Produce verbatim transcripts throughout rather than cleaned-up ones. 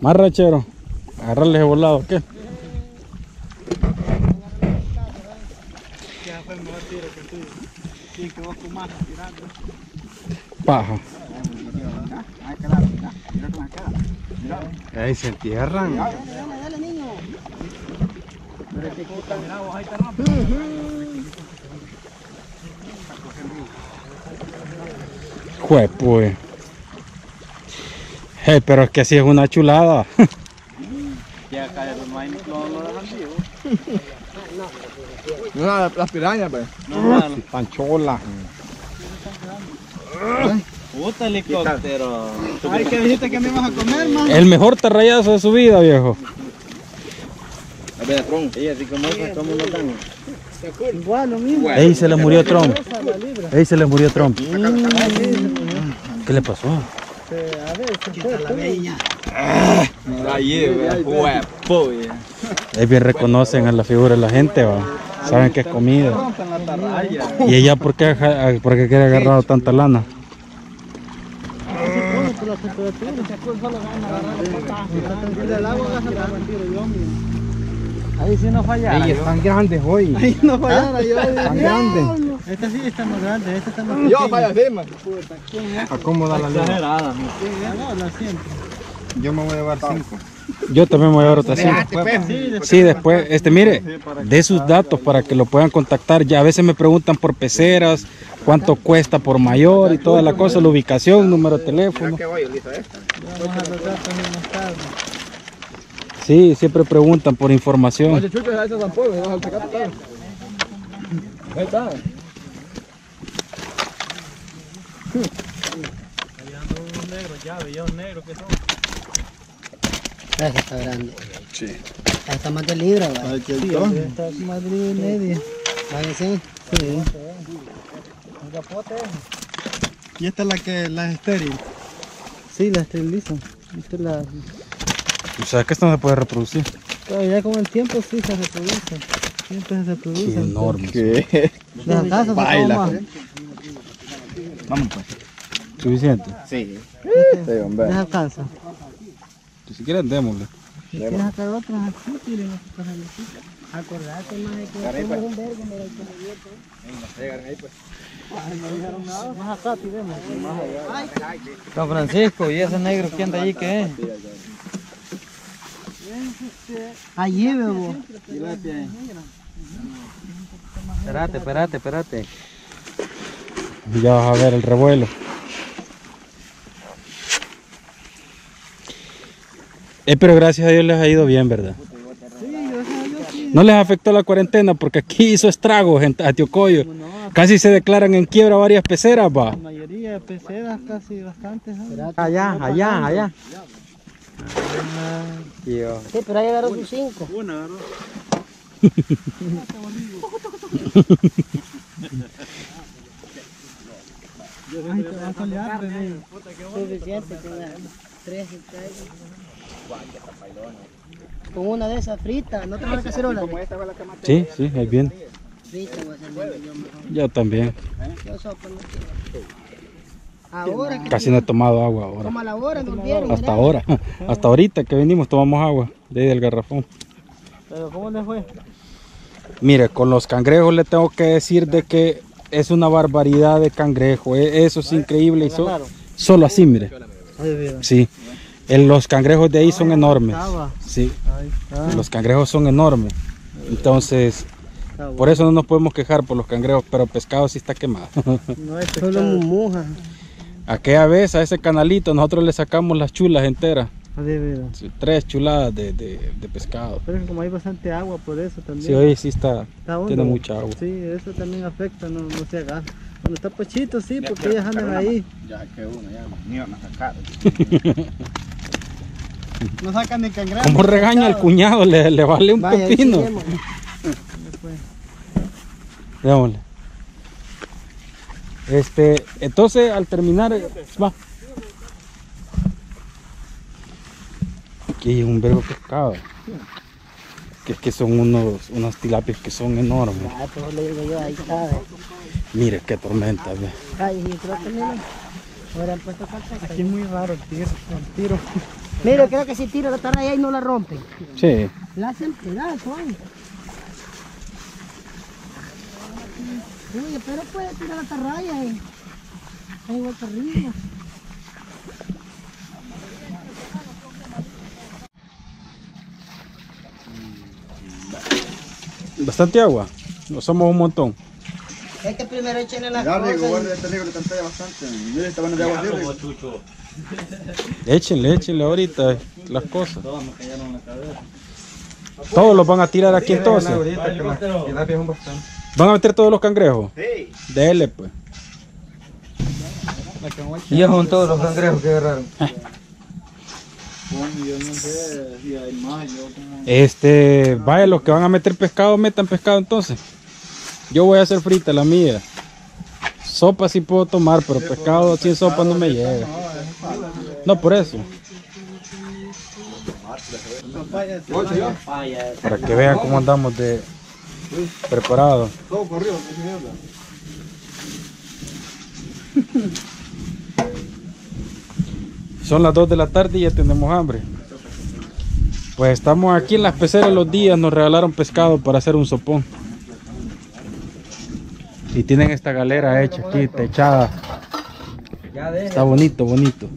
Más rachero. Agarrarles de volado, ¿qué? Paja. Ahí se entierran. Jue, pues. Hey, pero es que así es una chulada. No, las pirañas, pues. Panchola. Puta helicóptero. Ay, que dijiste que me ibas a comer, man. El mejor terrayazo de su vida, viejo. A ver, Tron. Ella sí como esa, todo mundo tan. Bueno, mismo. Ey, se le murió Tron. Ey, se le murió Tron. ¿Qué le pasó? A ver, se fue la bella. La lleve, huevo. Ahí bien reconocen a la figura de la gente, va. Saben que es comida. ¿Y ella por qué, por qué quiere agarrar tanta lana? Ahí sí no fallara. Ahí están grandes hoy. Ahí no fallara yo. Están grandes. Esta sí está más grande, esta está más grande. Yo falla firma. Acomoda la lana. Yo me voy a llevar cinco. Yo también me voy a llevar otra cinco. Sí, después, este mire, de sus datos para que lo puedan contactar. Ya a veces me preguntan por peceras, cuánto cuesta por mayor y toda la cosa, la ubicación, número de teléfono. Sí, siempre preguntan por información. Esa está grande. Sí. Está más de libra, güey. Sí, está más de libra y media. ¿Vale, sí? Sí. Un capote. ¿Y esta es la que, la estéril? Sí, la esterilizan. Esta es la... O sea, que esta no se puede reproducir. Pero ya con el tiempo sí se reproduce. Siempre se reproduce. Qué enorme. ¿Qué? Las casas se toman. ¿Eh? Vamos pues. ¿Suficiente? Sí. Este, sí, hombre. Les alcanza. Si quieren, démosle. Si quieres hacer otras así, tiren otras así. Acordate más de que somos un verga, mira, que me dio todo. No se llegan ahí, pues. No dijeron nada. Más acá, tiremos. Don Francisco, ¿y ese negro que anda allí qué es? Allí, bebo. Espérate, espérate, espérate. Ya vas a ver el revuelo. Eh, pero gracias a Dios les ha ido bien, ¿verdad? No les afectó la cuarentena porque aquí hizo estragos en Atiocoyo. Casi se declaran en quiebra varias peceras, va. La mayoría de peceras, casi bastantes. Allá, allá, allá. Dios. Sí, pero ahí agarró sus cinco. Una agarró. Ay, te vas a solear, bebé. Suficiente, tres hectáreas. Con una de esas fritas, no te vas a hacer una. Sí, sí, es bien. Frita voy a hacer yo mejor. Yo también. Yo sopa no quiero. Ahora que casi no he tomado agua ahora. Como a la hora nos vieron. Hasta ahora, hasta ahorita que venimos tomamos agua de ahí del garrafón. Pero ¿cómo les fue? Mire, con los cangrejos le tengo que decir de que es una barbaridad de cangrejo. Eso es increíble y so, solo así, mire. Sí. Los cangrejos de ahí son enormes. Sí, los cangrejos son enormes. Entonces, por eso no nos podemos quejar por los cangrejos, pero pescado sí está quemado. No es solo mumoja. Aquella vez a ese canalito nosotros le sacamos las chulas enteras. Sí, tres chuladas de, de, de pescado. Pero como hay bastante agua por eso también. Sí, hoy sí está, está tiene mucha agua. Sí, eso también afecta, no, no se agarra. Cuando está pochito sí, ya porque ellas andan ahí. Una, ya que uno, ya ni van a sacar. No sacan ni cangrejo. Como regaña al cuñado, le, le vale un vaya, pepino. Démosle. Este, entonces al terminar, va. Aquí es un vergo pescado. Que es que son unos, unos tilapias que son enormes. Ah, pues le digo yo, ahí está. Mire qué tormenta. Ay, creo que mira. Ahora, pues, aquí es muy raro el tiro. El tiro. Mira, creo que si tiro la tarra allá y no la rompen. Sí. La hacen pedazo, ay. Oye, pero puede tirar la tarraya, eh. Ahí va para arriba. Bastante agua. Nos somos un montón. Este primero echenle las cosas. Ya, Rigo, guarda este Rigo, le tantea bastante. Mire, está bueno de agua, Rigo. Échenle, échenle ahorita las cosas. Todos me cayeron en la cabeza. Todos los van a tirar aquí entonces. ¿Van a meter todos los cangrejos? Sí. Dele, pues. Y ya son todos los cangrejos que agarraron. Este, vaya, los que van a meter pescado, metan pescado entonces. Yo voy a hacer frita la mía. Sopa sí puedo tomar, pero pescado así en sopa no me llega. No, por eso. Para que vean cómo andamos de preparados. Todo corrido, qué mierda. Son las dos de la tarde y ya tenemos hambre. Pues estamos aquí en las peceras los días. Nos regalaron pescado para hacer un sopón. Y tienen esta galera hecha aquí, techada. Está bonito, bonito.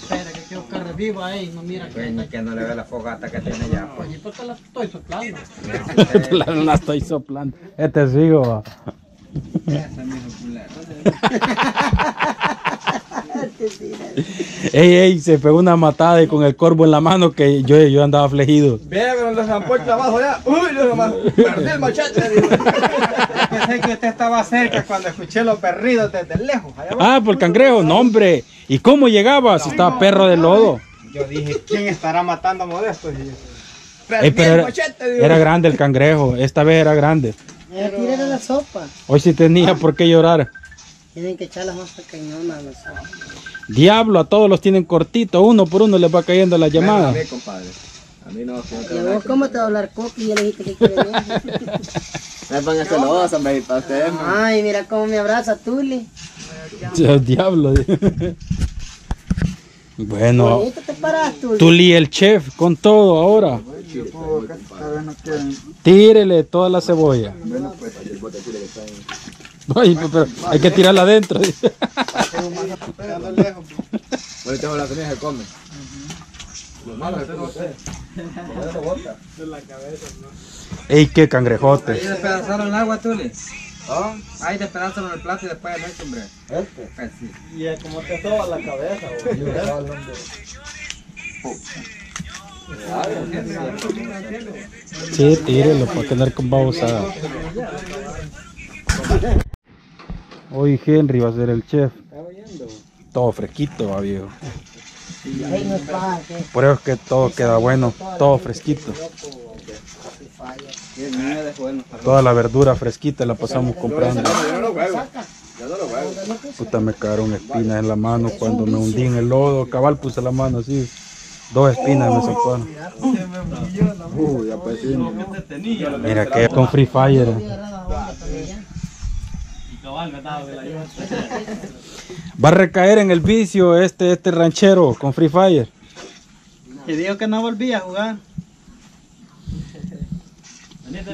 Espera que quiero carne viva ahí. No mira que no le ve la fogata que tiene ya. Oye, ¿por qué la estoy soplando? La, la estoy soplando. Este sigo. Ey, ey, se pegó una matada y con el corvo en la mano que yo, yo andaba afligido. Vea con los zampuertos abajo ya. Uy, yo nomás perdí el machete. Pensé que usted estaba cerca cuando escuché los perridos desde lejos. Ah, por cangrejo, no hombre. ¿Y cómo llegaba? Si estaba perro de lodo. Yo dije, ¿quién estará matando a Modesto? Perdí el machete. Era grande el cangrejo, esta vez era grande. Pero... Tírale la sopa. Hoy sí tenía ah. por qué llorar. Tienen que echar las más pequeñonas a la sopa. Diablo, a todos los tienen cortito. Uno por uno les va cayendo la llamada. Bueno, a mí, compadre. A mí no. ¿Y a vos cómo te va a hablar coqui? Yo le dije que le quiero bien. Me van a hacer los hombre, para ustedes. Ay, mira cómo me abraza Tuli. Diablo. Bueno. Te paras, Tuli. Tuli el chef con todo ahora. Tírele toda la cebolla. Ay, pero hay que tirarla adentro. Ey, qué cangrejote. Ahí despedazaron el agua, Tuli. ¿Ah? Ahí despedazaron el plato y después el este, hombre. Este. Y como te toba la cabeza, sí, tírenlo para quedar con babosada. Hoy Henry va a ser el chef. Todo fresquito va, viejo. Por eso es que todo queda bueno, todo fresquito. Toda la verdura fresquita la pasamos comprando. Puta, me cagaron espinas en la mano cuando me hundí en el lodo. Cabal puse la mano así. Dos espinas oh, me soltaron. Uh, ya pues, sí. Mira que con Free Fire. Va a recaer en el vicio este, este ranchero con Free Fire. Y dijo que no volvía a jugar.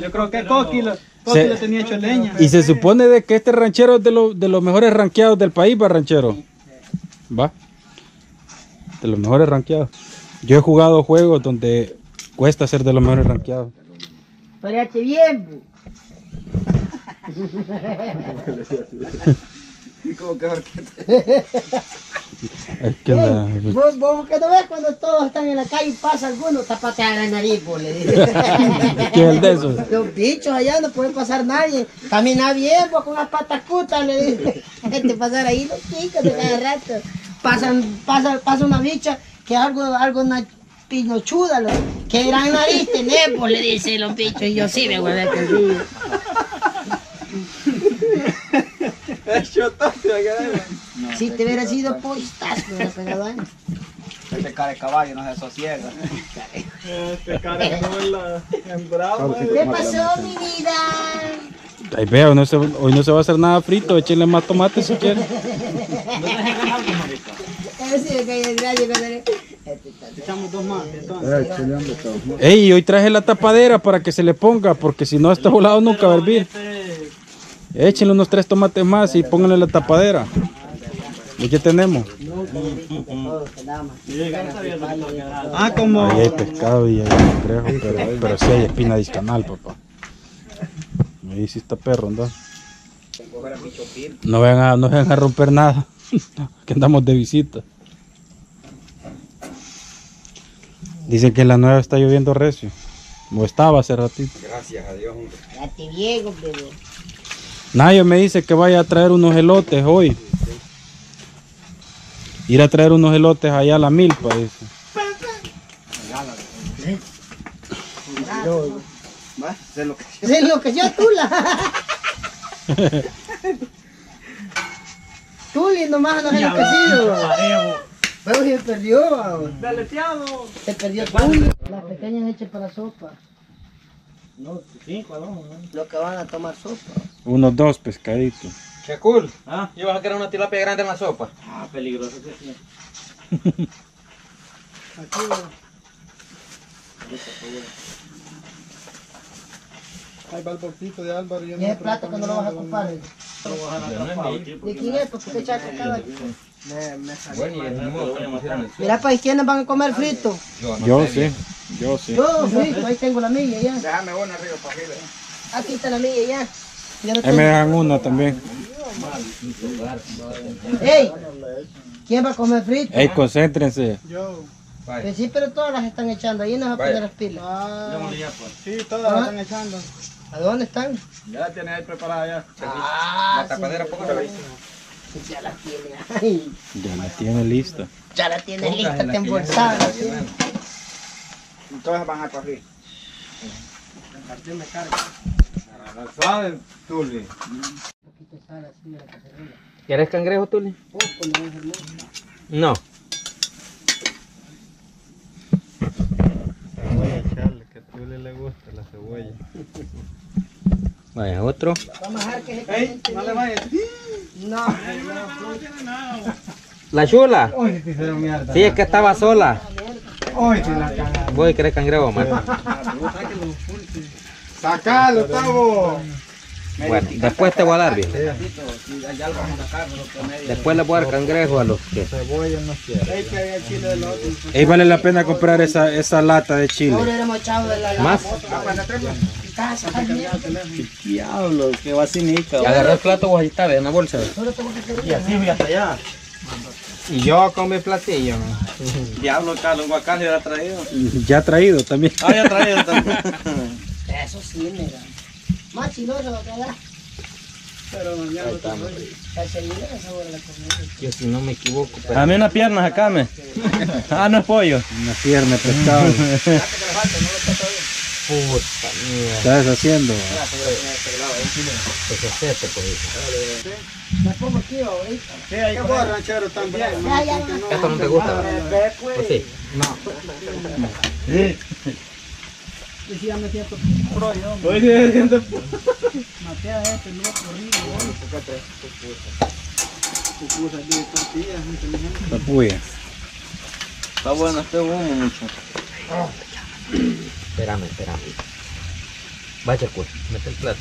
Yo creo que Coqui lo, Coqui se, lo tenía hecho leña. Y se supone de que este ranchero es de, lo, de los mejores ranqueados del país, va ranchero. Va. De los mejores ranqueados. Yo he jugado juegos donde cuesta ser de los mejores ranqueados. Párate bien. ¿Qué onda? Hey, vos, vos que no ves cuando todos están en la calle y pasa alguno, tapatea la nariz, vos le dices. ¿Qué es de eso? Los bichos allá no pueden pasar nadie. Camina bien, vos con las patas cutas, le dices. Gente pasar ahí los chicos de cada rato. Pasan, pasa, pasa una bicha que algo, algo una pinochuda, lo, que gran nariz tenés, pues le dicen los bichos, y yo sí me voy a ver que sí. No, si te hubiera sido postas, me hubiera pegado ahí. Este cara de caballo no se sosiega. Este cara de caballo en bravo. ¿Qué pasó, mi vida? Ahí veo, no se, hoy no se va a hacer nada frito, échenle más tomate si quieren. Ey, hoy traje la tapadera para que se le ponga, porque si no este volado nunca va a hervir. Échenle unos tres tomates más y pónganle la tapadera. ¿Y qué tenemos? Ah, como... Ahí hay pescado y hay cangrejo, pero, pero sí hay espina discanal, papá. Ahí sí está perro, ¿no? No vayan a, no vayan a romper nada, que andamos de visita. Dicen que en la nueva está lloviendo recio. O estaba hace ratito. Gracias a Dios, hombre. Ya te llego, bebé. Nayo me dice que vaya a traer unos elotes hoy. Ir a traer unos elotes allá a la milpa, dice. Se enloqueció. Se enloqueció a Tula. Tuli nomás no se enloqueció. Pero se perdió. Deleteado. Se perdió Tuli. Las pequeñas hechas para sopa. No, cinco, no. Los que van a tomar sopa. Unos dos pescaditos. Qué cool. ¿Ah? Yo vas a querer una tilapia grande en la sopa. Ah, peligroso que sí. Aquí va. Ahí va el bolsito de Álvaro. Y el plato que no lo vas a ocupar. ¿De quién es? Porque te echas cada mira para quiénes van a comer frito. Yo sí. Yo sí. Yo frito. Ahí tengo la milla ya. Déjame una arriba para arriba. Aquí está la milla ya. Ahí me dejan una también. Ey, ¿quién va a comer frito? Ey, concéntrense. Yo. Pues sí, pero todas las están echando. Ahí nos va a poner las pilas. Sí, todas las están echando. ¿A dónde están? Ya la tienen ahí preparada ya. Ah, la tapadera sí, poco la hice. Ya la tiene ahí. Ya la tiene lista. Ya la tiene lista, está embolsada. Entonces van a correr. Martín me carga. Suave, Tuli. Un poquito de sal así de la cacerola. ¿Quieres cangrejo, Tuli? No. Voy a echarle, que a Tuli le gusta la cebolla. Vaya, otro. Vamos a dejar que se ¡ey! No le vayas. No, no, no tiene nada. ¿La chula? Uy, te hicieron mierda. Sí, es que estaba sola. Uy, te la cagaron. Voy a querer cangrejo, Marta. ¡Sacalo, Tavo! Bueno, después te voy a dar bien. Después le voy a dar cangrejo a los que... Cebolla no quiere. Ahí vale la pena comprar esa, esa lata de chile. ¿Más? Diablo, qué vacinica. Agarré el plato vos ahí está, en la bolsa. Y así voy hasta allá. Y yo con mi platillo. Diablo, Carlos, guacán ya traído. Ya traído también. Ah, ya traído también. Eso sí, mira. Más chiloso va a quedar. Pero mañana lo tengo. Yo si no me equivoco. Pero... A mí unas piernas acá me. Ah, no es pollo. Una pierna pescado. Puta mía. ¿Qué estás haciendo? ¿Me pongo aquí o ahorita? Sí, ahí voy ranchero también. ¿Esto no te gusta? Pues sí. No. Yo sí ya me siento pro, yo. Oye, me siento pro. Matea este, no corrido. De tortillas, inteligente. Papuya. Está bueno, este humo mucho. Oh. Espérame, espérame. Vaya, pues, mete el plato.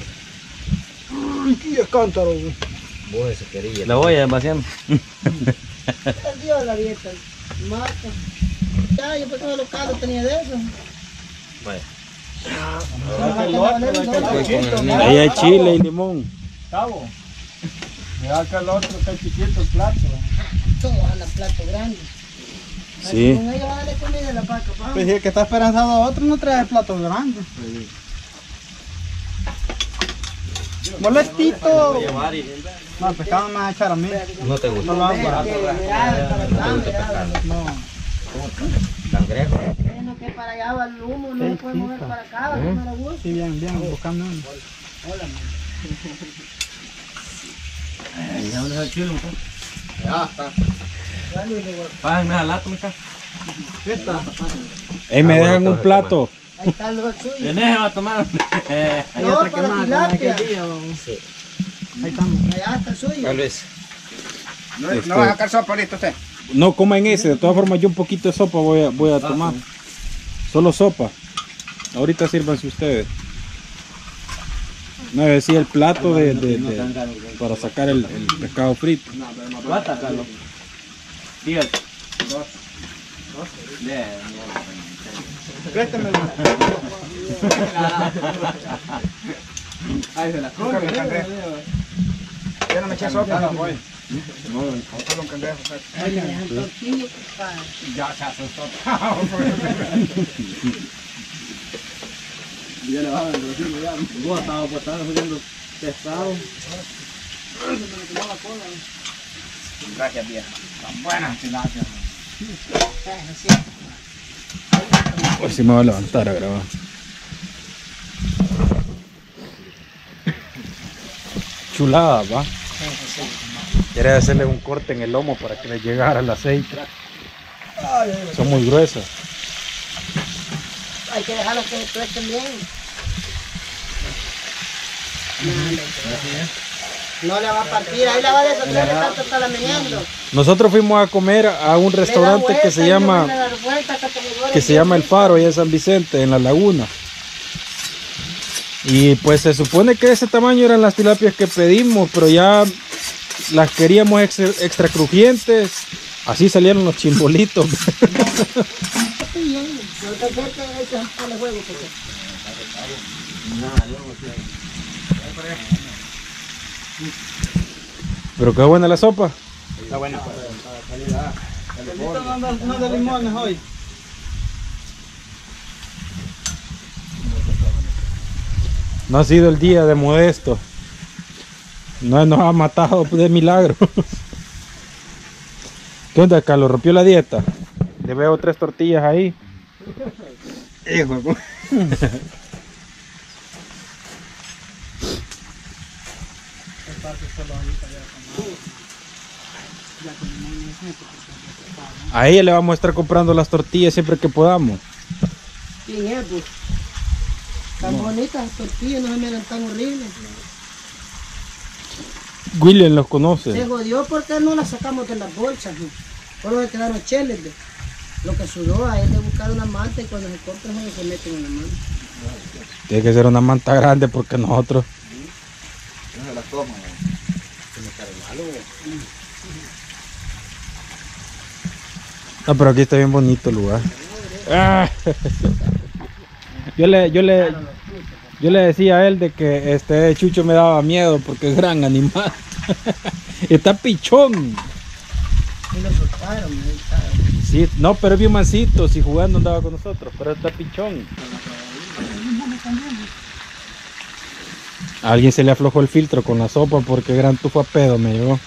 Ay, qué cántaro, güey. Vos ese querilla. La voy a demasiado. Perdió la dieta. Marca. Ya, yo pensaba que los caros tenía de eso. Vaya. Ahí hay chile y limón. Cabo, mira acá el otro está chiquito el plato. Todos van a plato grande. Sí. Con ella va a darle comida a la vaca. Pues si el que está esperanzado a otro no trae plato grande. Molestito. No, el pescado me va a echar a mí. No te gusta. No lo vas a parar. No te gusta no. Cangrejo. Que para allá va el humo, no lo puede mover para acá, va a comer a gusto. Sí, bien, bien, buscando uno. Hola, man. ¿Ya dónde está el chile, mujer? Ya está. Páganme la lata, mujer. ¿Qué está? Ahí me dejan un plato. Ahí está el suyo. Tenés, va a tomar. Eh, hay no, otra para tilapia. Sí. Ahí estamos. Allá está el suyo. Tal vez. No, este... no va a sacar sopa listo usted. No coman ese, de todas formas yo un poquito de sopa voy a, voy a tomar. Ah, sí. Solo sopa. Ahorita sírvanse ustedes. No, es decir, el plato de, de, de, de, para sacar el, el pescado frito. No, pero no va a sacarlo. Dígate. Préstame. Ahí se la come. Ya no me eché sopa, no voy. No, no, solo un cangrejo. Ya se hace sopa. Ya le bajaban el rocío, ya. Vos estabas botando, jugando pesado. Gracias, vieja. Tan buenas tilapia. Hoy sí me va a levantar a grabar. Chulada, va. Quiere hacerle un corte en el lomo para que le llegara el aceite. Son muy gruesas. Hay que dejarlos que se tuesten bien. No le va a partir, ahí la va a deshacer, tanto está lamiendo. Nosotros fuimos a comer a un restaurante vuelta, que se llama vuelta, que se llama El Faro, allá en San Vicente, en La Laguna. Y pues se supone que ese tamaño eran las tilapias que pedimos, pero ya las queríamos extra, extra crujientes. Así salieron los chimbolitos. Pero qué buena la sopa. Está buena. No de limones hoy. No ha sido el día de Modesto. No nos ha matado de milagro. ¿Qué onda, Carlos? ¿Rompió la dieta? Le veo tres tortillas ahí. Hijo. A ella le vamos a estar comprando las tortillas siempre que podamos. ¿Quién es, pues? Tan bonitas las tortillas, no se miran tan horribles. William los conoce. Se jodió porque no las sacamos de las bolsas, ¿no? Por lo que quedaron cheles, ¿no? Lo que sudó a él de buscar una manta y cuando se compra no se mete en una manta. Tiene que ser una manta grande porque nosotros... No se la toman, ¿no? Se cae malo, ¿no? No, pero aquí está bien bonito el lugar. Ah. Yo le, yo le, yo le decía a él de que este Chucho me daba miedo porque es gran animal. Está pichón. Y lo soltaron, ¿no? Sí, no, pero es bien mansito, si jugando andaba con nosotros, pero está pichón. A alguien se le aflojó el filtro con la sopa porque gran tufo a pedo me llegó.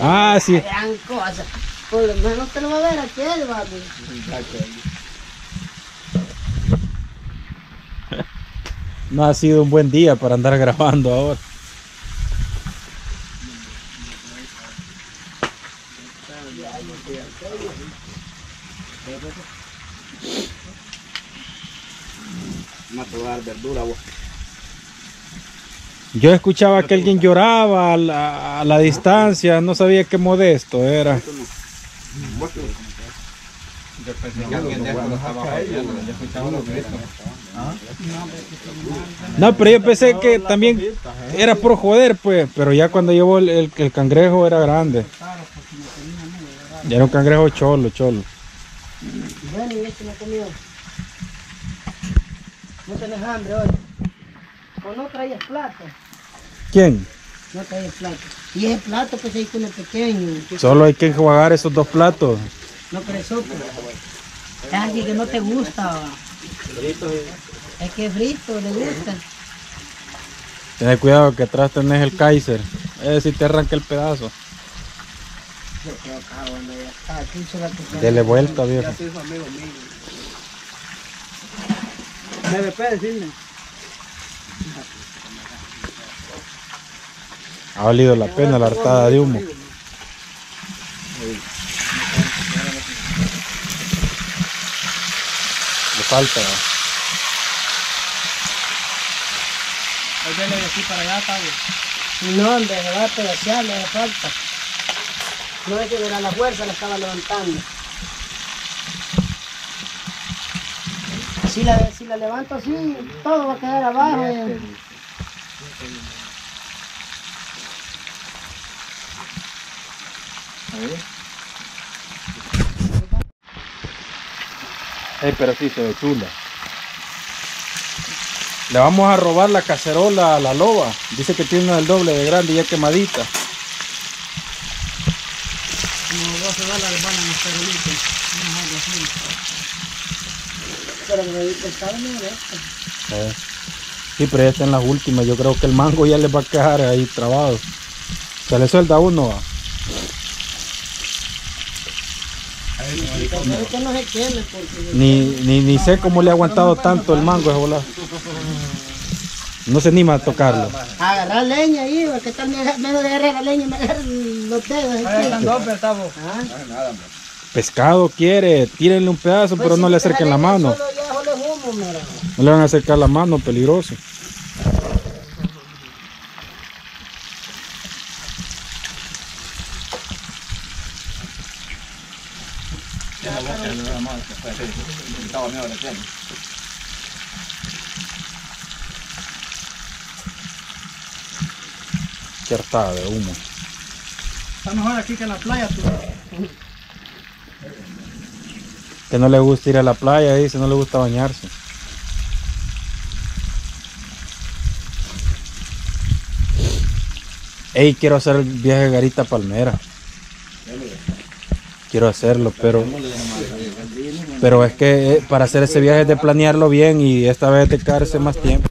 Ah, sí. Gran cosa. Por lo menos te lo va a ver aquí, baby. No ha sido un buen día para andar grabando ahora. Vamos a probar verdura, vos. Yo escuchaba que alguien lloraba a la, a la distancia, no sabía qué Modesto era. No, pero yo pensé que también era por joder, pues, pero ya cuando llevó el, el, el cangrejo era grande. Ya era un cangrejo cholo, cholo. Bueno, y este no comió. No tenés hambre hoy. ¿O no traías plato? ¿Quién? No traías plato. Y ese plato pues ahí con el pequeño. Solo hay que enjuagar esos dos platos. No, pero eso es alguien que no te gusta. Es que es frito, le gusta. Ten cuidado que atrás tenés el Kaiser. Es si te arranca el pedazo. Dele vuelta, viejo. ¿Me puede decirme? Ha valido la pena la hartada de humo. Le falta. Ahí viene de aquí para allá, Pablo. No, hombre, se va a pedaciar, le falta. No es que verá la fuerza, la estaba levantando. Si la, si la levanto así, todo va a quedar abajo. Eh. Hey, pero sí se ve chula. Le vamos a robar la cacerola a la loba. Dice que tiene una del doble de grande y ya quemadita. No, no se va la hermana en los perolitos. No es algo así. Pero me estaba en esto. Sí, pero ya está en las últimas. Yo creo que el mango ya les va a quedar ahí trabado. Se le suelta uno, va. Ni, ni, ni sé cómo le ha aguantado tanto el mango, es volar. No se anima a tocarlo. Agarrar leña ahí, porque tal menos de agarrar la leña y me agarrar los dedos. Pescado quiere, tírenle un pedazo, pero no le acerquen la mano. No le van a acercar la mano, peligroso. Cierta de humo. Está mejor aquí que en la playa, tú. Que no le gusta ir a la playa, dice, no le gusta bañarse. Ey, quiero hacer el viaje de Garita Palmera. Quiero hacerlo, pero... Pero es que para hacer ese viaje es de planearlo bien y esta vez dedicarse más tiempo.